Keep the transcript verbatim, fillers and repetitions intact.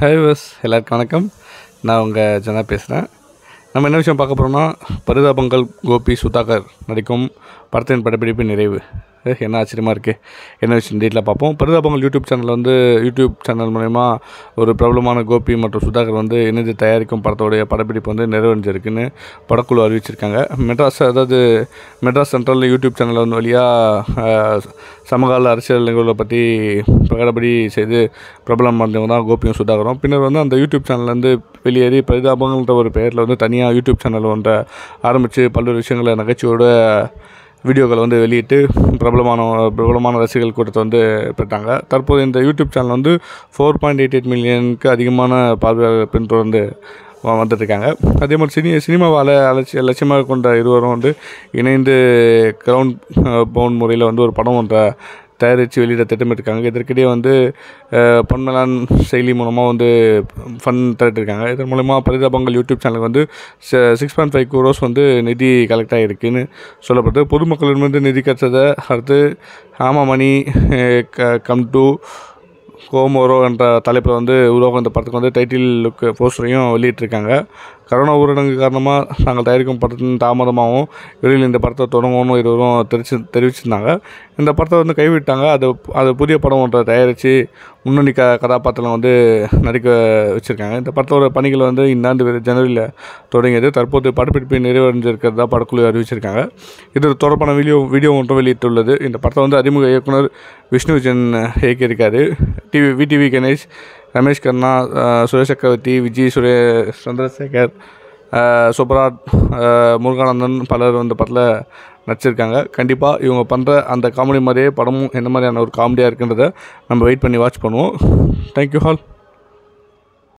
Hi was எல்லாருக்கும் வணக்கம். நான் உங்கள் ஜனா பேசுகிறேன். நம்ம என்ன விஷயம் பார்க்க போகிறோம்னா, பரிதாபங்கள் கோபி சுதாகர் நடிக்கும் படத்தின் படப்பிடிப்பு நிறைவு. என்ன ஆச்சரியமாக இருக்குது, என்ன விஷயம் டீட்டெயிலாக பார்ப்போம். பரிதாபங்கள் யூடியூப் சேனல் வந்து யூடியூப் சேனல் மூலயமா ஒரு பிரபலமான கோபி மற்றும் சுதாகர் வந்து இணைந்து தயாரிக்கும் படத்தோடைய படப்பிடிப்பு வந்து நிறைவடைஞ்சிருக்குன்னு படக்குழு அறிவிச்சிருக்காங்க. மெட்ராஸ் அதாவது மெட்ராஸ் சென்ட்ரல் யூடியூப் சேனல் வந்து வழியாக சமகால அரசியல் நிகழ்வுகளை பற்றி பகடபடி செய்து பிரபலம் அடைஞ்சவங்க தான் கோபியும் சுதாகரும். பின்னர் வந்து அந்த யூடியூப் சேனல்லேருந்து வெளியேறி பரிதாபங்கள்ன்ற ஒரு பெயரில் வந்து தனியாக யூடியூப் சேனல் ஒன்றை ஆரம்பித்து பல்வேறு விஷயங்களை நகைச்சுவோட வீடியோக்களை வந்து வெளியிட்டு பிரபலமான பிரபலமான ரசிகர்கள் கூட்டத்தை வந்து பெற்றாங்க. தற்போது இந்த யூடியூப் சேனல் வந்து ஃபோர் பாயிண்ட் எயிட் எயிட் மில்லியனுக்கு அதிகமான பார்வையாளர் பின்தொடர்ந்து வந்துட்டுருக்காங்க. அதே மாதிரி சினி சினிமாவால் அலட்சிய லட்சியமாக கொண்ட இருவரும் வந்து இணைந்து கிரவுண்ட் பவுண்ட் முறையில் வந்து ஒரு படம் ஒன்றை தயாரித்து வெளியிட திட்டமிட்டிருக்காங்க. இதற்கிடையே வந்து பொன்மலான் செயலி மூலமாக வந்து ஃபன் திரட்டிருக்காங்க. இதன் மூலமாக பரிதாபங்கள் யூடியூப் சேனலுக்கு வந்து சிக்ஸ் பாயிண்ட் ஃபைவ் கோரோஸ் வந்து நிதி கலெக்ட் ஆகிருக்குன்னு சொல்லப்படுது. பொதுமக்களிடமிருந்து நிதி கிடைச்சதை அடுத்து ஆமா மணி க கம் டு கோமோரோ என்ற தலைப்பில் வந்து உருவாக இந்த படத்துக்கு வந்து டைட்டில் லுக்கு போஸ்டரையும் வெளியிட்டிருக்காங்க. கரோனா ஊரடங்கு காரணமாக நாங்கள் தயாரிக்கும் படத்தின் தாமதமாகவும் வெளியில் இந்த படத்தை தொடங்கும்னு இருவரும் தெரிவிச்சு தெரிவிச்சிருந்தாங்க. இந்த படத்தை வந்து கைவிட்டாங்க. அது அது புதிய படம் ஒன்றை தயாரித்து முன்னணி க கதாபாத்திரம் வந்து நடிக்க வச்சுருக்காங்க. இந்த படத்தோட பணிகள் வந்து இந்தாண்டு ஜனவரியில் தொடங்கியது. தற்போது படப்பிடிப்பு நிறைவடைஞ்சிருக்கிறதா படக்குழு அறிவிச்சிருக்காங்க. இது தொடர்பான வீடியோ வீடியோ ஒன்றும் வெளியிட்டுள்ளது. இந்த படத்தை வந்து அறிமுக இயக்குனர் விஷ்ணு விஜயன் இயக்கியிருக்காரு. டிவி விடிவி கணேஷ், ரமேஷ் கண்ணா, சுரேஷ் சக்கரவர்த்தி, விஜய் சுரே சந்திரசேகர், சுப்ராட், முருகானந்தன் பலர் வந்து படத்தில் நடிச்சிருக்காங்க. கண்டிப்பாக இவங்க பண்ணுற அந்த காமெடி மாதிரியே படமும் எந்த மாதிரியான ஒரு காமெடியாக இருக்குன்றதை நம்ம வெயிட் பண்ணி வாட்ச் பண்ணுவோம். Thank you all.